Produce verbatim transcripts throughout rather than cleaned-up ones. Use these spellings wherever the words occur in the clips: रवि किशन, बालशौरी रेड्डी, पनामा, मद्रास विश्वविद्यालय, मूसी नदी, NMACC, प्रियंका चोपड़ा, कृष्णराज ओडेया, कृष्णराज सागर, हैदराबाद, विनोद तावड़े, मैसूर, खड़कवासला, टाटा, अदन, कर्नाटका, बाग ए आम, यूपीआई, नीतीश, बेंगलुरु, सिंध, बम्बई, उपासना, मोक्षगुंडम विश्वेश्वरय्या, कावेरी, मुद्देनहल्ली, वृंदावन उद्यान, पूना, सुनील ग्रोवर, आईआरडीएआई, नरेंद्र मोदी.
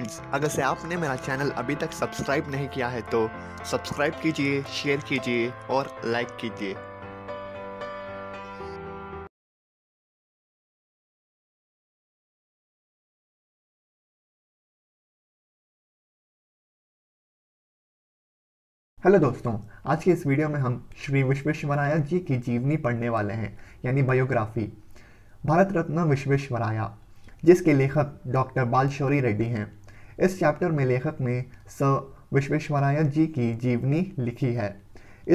Friends, अगर से आपने मेरा चैनल अभी तक सब्सक्राइब नहीं किया है तो सब्सक्राइब कीजिए, शेयर कीजिए और लाइक कीजिए। हेलो दोस्तों, आज के इस वीडियो में हम श्री विश्वेश्वरय्या जी की जीवनी पढ़ने वाले हैं, यानी बायोग्राफी। भारत रत्न विश्वेश्वरय्या, जिसके लेखक डॉक्टर बालशौरी रेड्डी हैं। इस चैप्टर में लेखक ने सर विश्वेश्वरय्या जी की जीवनी लिखी है।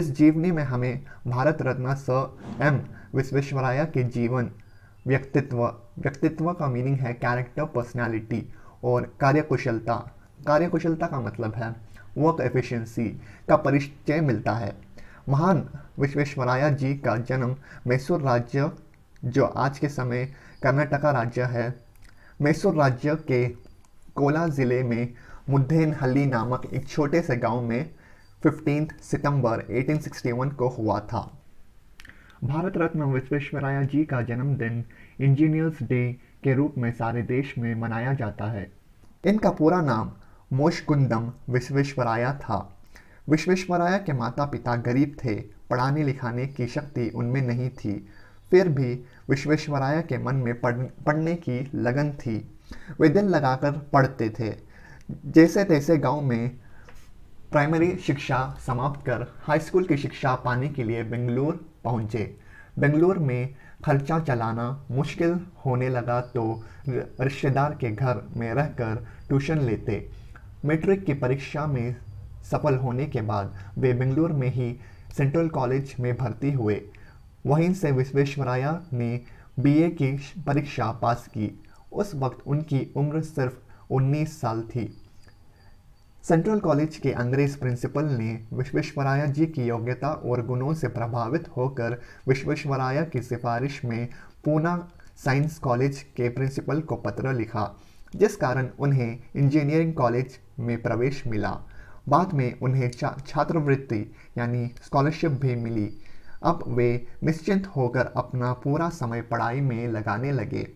इस जीवनी में हमें भारत रत्न सर एम विश्वेश्वरय्या के जीवन, व्यक्तित्व व्यक्तित्व का मीनिंग है कैरेक्टर, पर्सनैलिटी और कार्यकुशलता। कार्यकुशलता का मतलब है वर्क एफिशिएंसी का परिचय मिलता है। महान विश्वेश्वरय्या जी का जन्म मैसूर राज्य, जो आज के समय कर्नाटका राज्य है, मैसूर राज्य के कोला ज़िले में मुद्देनहल्ली नामक एक छोटे से गांव में पंद्रह सितंबर अठारह सौ इकसठ को हुआ था। भारत रत्न विश्वेश्वरय्या जी का जन्मदिन इंजीनियर्स डे के रूप में सारे देश में मनाया जाता है। इनका पूरा नाम मोक्षगुंडम विश्वेश्वरय्या था। विश्वेश्वरय्या के माता पिता गरीब थे, पढ़ाने लिखाने की शक्ति उनमें नहीं थी। फिर भी विश्वेश्वरय्या के मन में पढ़ने की लगन थी। वे दिल लगाकर पढ़ते थे। जैसे तैसे गांव में प्राइमरी शिक्षा समाप्त कर हाई स्कूल की शिक्षा पाने के लिए बेंगलुरु पहुंचे। बेंगलुरु में खर्चा चलाना मुश्किल होने लगा तो रिश्तेदार के घर में रहकर ट्यूशन लेते। मैट्रिक की परीक्षा में सफल होने के बाद वे बेंगलुरु में ही सेंट्रल कॉलेज में भर्ती हुए। वहीं से विश्वेश्वरय्या ने बीए की परीक्षा पास की। उस वक्त उनकी उम्र सिर्फ उन्नीस साल थी। सेंट्रल कॉलेज के अंग्रेज प्रिंसिपल ने विश्वेश्वरय्या जी की योग्यता और गुणों से प्रभावित होकर विश्वेश्वरय्या की सिफारिश में पूना साइंस कॉलेज के प्रिंसिपल को पत्र लिखा, जिस कारण उन्हें इंजीनियरिंग कॉलेज में प्रवेश मिला। बाद में उन्हें छा, छात्रवृत्ति यानी स्कॉलरशिप भी मिली। अब वे निश्चिंत होकर अपना पूरा समय पढ़ाई में लगाने लगे।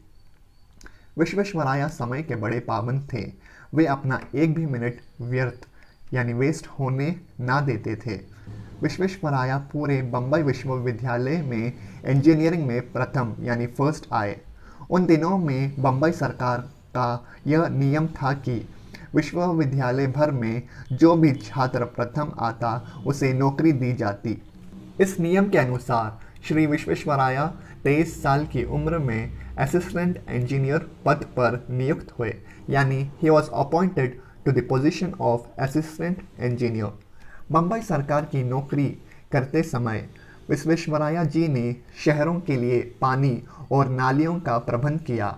विश्वेश्वरय्या समय के बड़े पाबंद थे। वे अपना एक भी मिनट व्यर्थ यानी वेस्ट होने ना देते थे। विश्वेश्वरय्या पूरे बम्बई विश्वविद्यालय में इंजीनियरिंग में प्रथम यानी फर्स्ट आए। उन दिनों में बम्बई सरकार का यह नियम था कि विश्वविद्यालय भर में जो भी छात्र प्रथम आता उसे नौकरी दी जाती। इस नियम के अनुसार श्री विश्वेश्वरय्या तेईस साल की उम्र में असिस्टेंट इंजीनियर पद पर नियुक्त हुए, यानी ही was appointed to the position of assistant engineer. बम्बई सरकार की नौकरी करते समय विश्वेश्वरय्या जी ने शहरों के लिए पानी और नालियों का प्रबंध किया।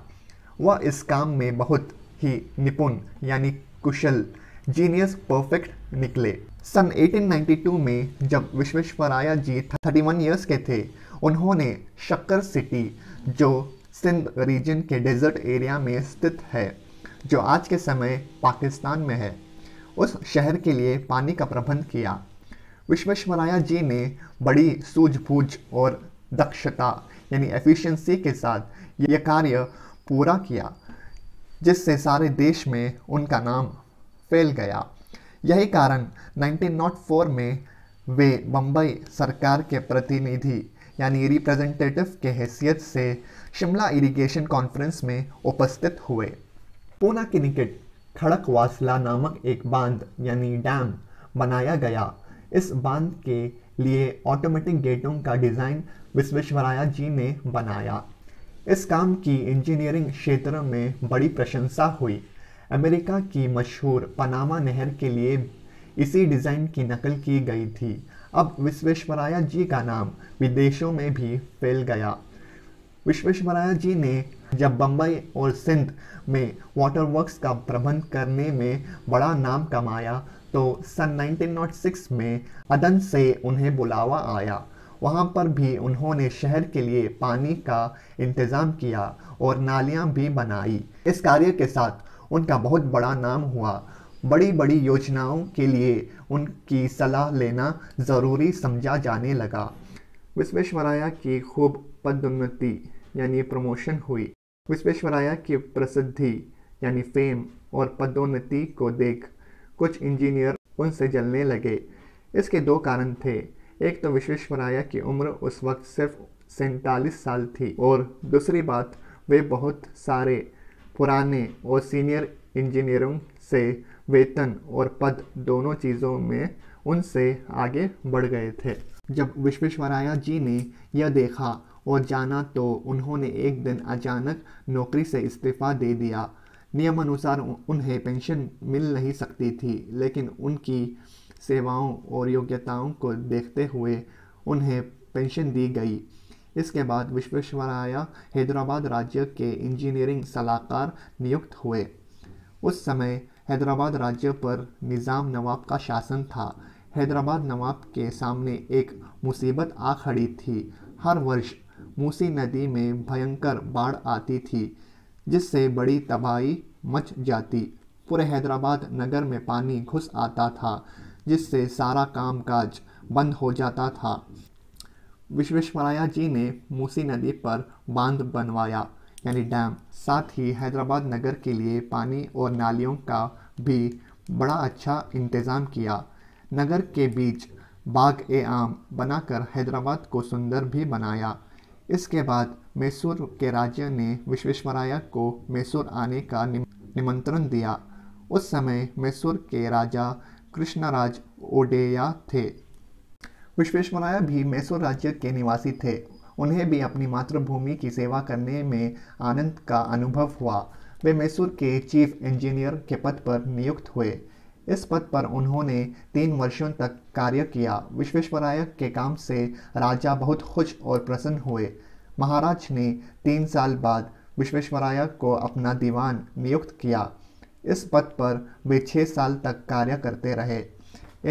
वह इस काम में बहुत ही निपुण यानी कुशल, जीनियस, परफेक्ट निकले। सन अठारह सौ बानवे में जब विश्वेश्वरय्या जी इकतीस ईयर्स के थे, उन्होंने शक्कर सिटी, जो सिंध रीजन के डेजर्ट एरिया में स्थित है, जो आज के समय पाकिस्तान में है, उस शहर के लिए पानी का प्रबंध किया। विश्वेश्वरय्या जी ने बड़ी सूझबूझ और दक्षता यानी एफिशिएंसी के साथ यह कार्य पूरा किया, जिससे सारे देश में उनका नाम फैल गया। यही कारण उन्नीस सौ चार में वे बम्बई सरकार के प्रतिनिधि यानी रिप्रेजेंटेटिव के हैसियत से शिमला इरिगेशन कॉन्फ्रेंस में उपस्थित हुए। पूना के निकट खड़कवासला नामक एक बांध यानी डैम बनाया गया। इस बांध के लिए ऑटोमेटिक गेटों का डिज़ाइन विश्वेश्वरय्या जी ने बनाया। इस काम की इंजीनियरिंग क्षेत्र में बड़ी प्रशंसा हुई। अमेरिका की मशहूर पनामा नहर के लिए इसी डिज़ाइन की नकल की गई थी। अब विश्वेश्वरय्या जी का नाम विदेशों में भी फैल गया। विश्वेश्वरय्या जी ने जब बम्बई और सिंध में वाटरवर्क्स का प्रबंध करने में बड़ा नाम कमाया तो सन उन्नीस सौ छह में अदन से उन्हें बुलावा आया। वहाँ पर भी उन्होंने शहर के लिए पानी का इंतज़ाम किया और नालियाँ भी बनाई। इस कार्य के साथ उनका बहुत बड़ा नाम हुआ। बड़ी बड़ी योजनाओं के लिए उनकी सलाह लेना ज़रूरी समझा जाने लगा। विश्वेश्वरय्या की खूब पदोन्नति यानी प्रमोशन हुई। विश्वेश्वरय्या की प्रसिद्धि यानी फेम और पदोन्नति को देख कुछ इंजीनियर उनसे जलने लगे। इसके दो कारण थे, एक तो विश्वेश्वरय्या की उम्र उस वक्त सिर्फ सैंतालीस साल थी और दूसरी बात वे बहुत सारे पुराने और सीनियर इंजीनियरों से वेतन और पद दोनों चीज़ों में उनसे आगे बढ़ गए थे। जब विश्वेश्वरय्या जी ने यह देखा और जाना तो उन्होंने एक दिन अचानक नौकरी से इस्तीफा दे दिया। नियमानुसार उन्हें पेंशन मिल नहीं सकती थी, लेकिन उनकी सेवाओं और योग्यताओं को देखते हुए उन्हें पेंशन दी गई। इसके बाद विश्वेश्वरय्या हैदराबाद राज्य के इंजीनियरिंग सलाहकार नियुक्त हुए। उस समय हैदराबाद राज्य पर निज़ाम नवाब का शासन था। हैदराबाद नवाब के सामने एक मुसीबत आ खड़ी थी। हर वर्ष मूसी नदी में भयंकर बाढ़ आती थी जिससे बड़ी तबाही मच जाती। पूरे हैदराबाद नगर में पानी घुस आता था जिससे सारा कामकाज बंद हो जाता था। विश्वेश्वरय्या जी ने मूसी नदी पर बांध बनवाया यानी डैम। साथ ही हैदराबाद नगर के लिए पानी और नालियों का भी बड़ा अच्छा इंतज़ाम किया। नगर के बीच बाग ए आम बनाकर हैदराबाद को सुंदर भी बनाया। इसके बाद मैसूर के राजा ने विश्वेश्वरय्या को मैसूर आने का निमंत्रण दिया। उस समय मैसूर के राजा कृष्णराज ओडेया थे। विश्वेश्वरय्या भी मैसूर राज्य के निवासी थे। उन्हें भी अपनी मातृभूमि की सेवा करने में आनंद का अनुभव हुआ। वे मैसूर के चीफ इंजीनियर के पद पर नियुक्त हुए। इस पद पर उन्होंने तीन वर्षों तक कार्य किया। विश्वेश्वरय्या के काम से राजा बहुत खुश और प्रसन्न हुए। महाराज ने तीन साल बाद विश्वेश्वरय्या को अपना दीवान नियुक्त किया। इस पद पर वे छः साल तक कार्य करते रहे।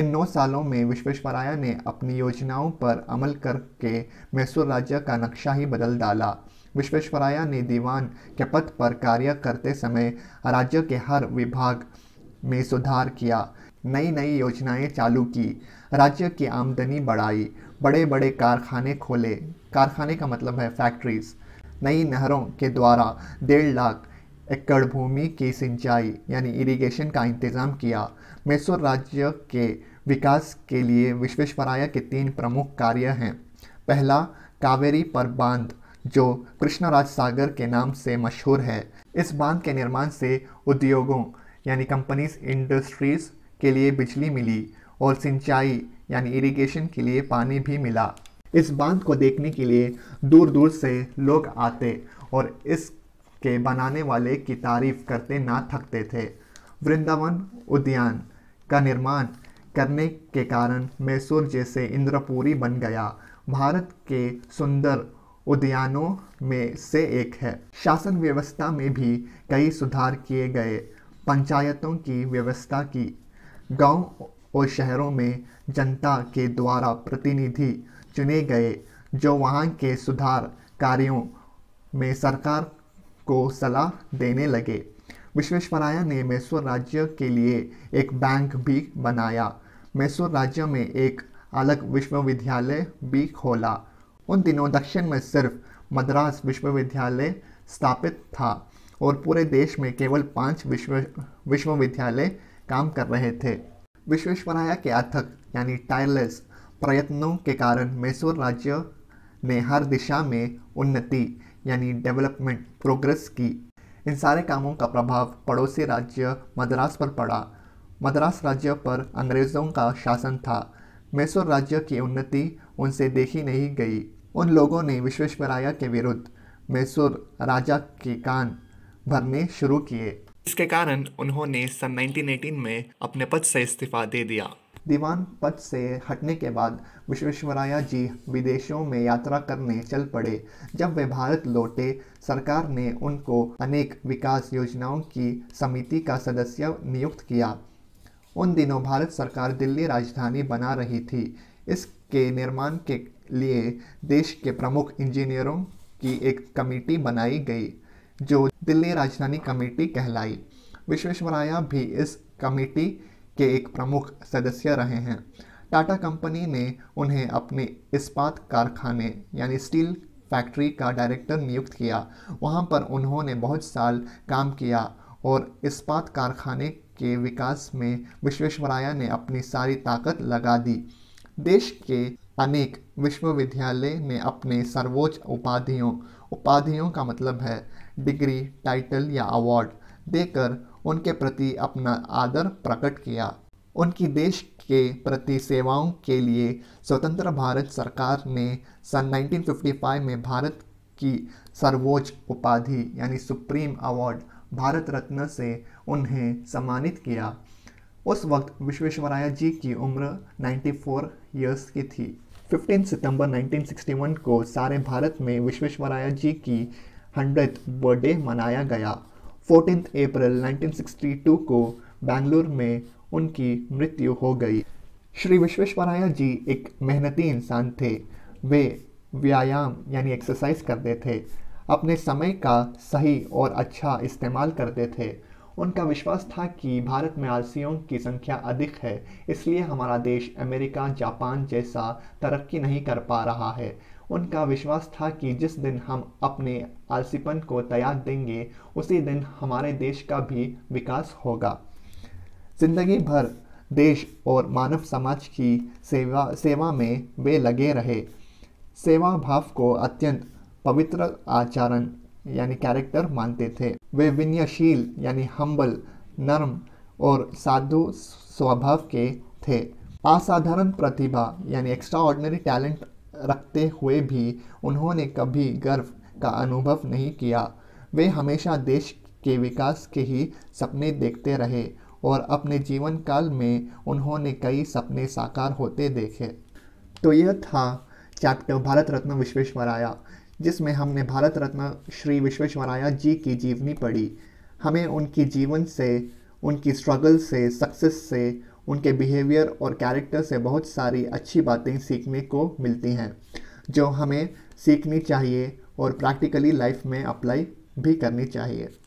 इन नौ सालों में विश्वेश्वरय्या ने अपनी योजनाओं पर अमल करके मैसूर राज्य का नक्शा ही बदल डाला। विश्वेश्वरय्या ने दीवान के पद पर कार्य करते समय राज्य के हर विभाग में सुधार किया, नई नई योजनाएं चालू की, राज्य की आमदनी बढ़ाई, बड़े बड़े कारखाने खोले। कारखाने का मतलब है फैक्ट्रीज। नई नहरों के द्वारा डेढ़ लाख एकड़ भूमि की सिंचाई यानी इरिगेशन का इंतज़ाम किया। मैसूर राज्य के विकास के लिए विश्वेश्वरय्या के तीन प्रमुख कार्य हैं। पहला, कावेरी पर बांध जो कृष्णराज सागर के नाम से मशहूर है। इस बांध के निर्माण से उद्योगों यानी कंपनीज इंडस्ट्रीज़ के लिए बिजली मिली और सिंचाई यानी इरिगेशन के लिए पानी भी मिला। इस बांध को देखने के लिए दूर दूर से लोग आते और इसके बनाने वाले की तारीफ करते ना थकते थे। वृंदावन उद्यान का निर्माण करने के कारण मैसूर जैसे इंद्रपुरी बन गया। भारत के सुंदर उद्यानों में से एक है। शासन व्यवस्था में भी कई सुधार किए गए। पंचायतों की व्यवस्था की। गांव और शहरों में जनता के द्वारा प्रतिनिधि चुने गए जो वहां के सुधार कार्यों में सरकार को सलाह देने लगे। विश्वेश्वरय्या ने मैसूर राज्य के लिए एक बैंक भी बनाया। मैसूर राज्य में एक अलग विश्वविद्यालय भी खोला। उन दिनों दक्षिण में सिर्फ मद्रास विश्वविद्यालय स्थापित था और पूरे देश में केवल पांच विश्व विश्वविद्यालय काम कर रहे थे। विश्वेश्वरय्या के अथक यानी टायरलेस प्रयत्नों के कारण मैसूर राज्य ने हर दिशा में उन्नति यानी डेवलपमेंट प्रोग्रेस की। इन सारे कामों का प्रभाव पड़ोसी राज्य मद्रास पर पड़ा। मद्रास राज्य पर अंग्रेज़ों का शासन था। मैसूर राज्य की उन्नति उनसे देखी नहीं गई। उन लोगों ने विश्वेश्वरय्या के विरुद्ध मैसूर राजा के कान भरने शुरू किए। इसके कारण उन्होंने सन उन्नीस सौ अठारह में अपने पद से इस्तीफा दे दिया। दीवान पद से हटने के बाद विश्वेश्वरय्या जी विदेशों में यात्रा करने चल पड़े। जब वे भारत लौटे, सरकार ने उनको अनेक विकास योजनाओं की समिति का सदस्य नियुक्त किया। उन दिनों भारत सरकार दिल्ली राजधानी बना रही थी। इसके निर्माण के लिए देश के प्रमुख इंजीनियरों की एक कमेटी बनाई गई जो दिल्ली राजधानी कमेटी कहलाई। विश्वेश्वरय्या भी इस कमेटी के एक प्रमुख सदस्य रहे हैं। टाटा कंपनी ने उन्हें अपने इस्पात कारखाने यानी स्टील फैक्ट्री का डायरेक्टर नियुक्त किया। वहाँ पर उन्होंने बहुत साल काम किया और इस्पात कारखाने के विकास में विश्वेश्वरय्या ने अपनी सारी ताकत लगा दी। देश के अनेक विश्वविद्यालय ने अपने सर्वोच्च उपाधियों उपाधियों का मतलब है डिग्री, टाइटल या अवार्ड देकर उनके प्रति अपना आदर प्रकट किया। उनकी देश के प्रति सेवाओं के लिए स्वतंत्र भारत सरकार ने सन उन्नीस सौ पचपन में भारत की सर्वोच्च उपाधि यानी सुप्रीम अवार्ड भारत रत्न से उन्हें सम्मानित किया। उस वक्त विश्वेश्वरय्या जी की उम्र चौरानवे इयर्स की थी। पंद्रह सितंबर उन्नीस सौ इकसठ को सारे भारत में विश्वेश्वरय्या जी की हंड्रेड बर्थडे मनाया गया। चौदह अप्रैल उन्नीस सौ बासठ को बेंगलुरु में उनकी मृत्यु हो गई। श्री विश्वेश्वरय्या जी एक मेहनती इंसान थे। वे व्यायाम यानी एक्सरसाइज करते थे, अपने समय का सही और अच्छा इस्तेमाल करते थे। उनका विश्वास था कि भारत में आलसियों की संख्या अधिक है, इसलिए हमारा देश अमेरिका, जापान जैसा तरक्की नहीं कर पा रहा है। उनका विश्वास था कि जिस दिन हम अपने आलसीपन को त्याग देंगे, उसी दिन हमारे देश का भी विकास होगा। जिंदगी भर देश और मानव समाज की सेवा सेवा में वे लगे रहे। सेवा भाव को अत्यंत पवित्र आचरण यानी कैरेक्टर मानते थे। वे विनयशील यानी हम्बल, नर्म और साधु स्वभाव के थे। असाधारण प्रतिभा यानी एक्स्ट्राऑर्डिनरी टैलेंट रखते हुए भी उन्होंने कभी गर्व का अनुभव नहीं किया। वे हमेशा देश के विकास के ही सपने देखते रहे और अपने जीवन काल में उन्होंने कई सपने साकार होते देखे। तो यह था चैप्टर भारत रत्न विश्वेश्वरय्या, जिसमें हमने भारत रत्न श्री विश्वेश्वरय्या जी की जीवनी पढ़ी। हमें उनकी जीवन से, उनकी स्ट्रगल से, सक्सेस से, उनके बिहेवियर और कैरेक्टर से बहुत सारी अच्छी बातें सीखने को मिलती हैं, जो हमें सीखनी चाहिए और प्रैक्टिकली लाइफ में अप्लाई भी करनी चाहिए।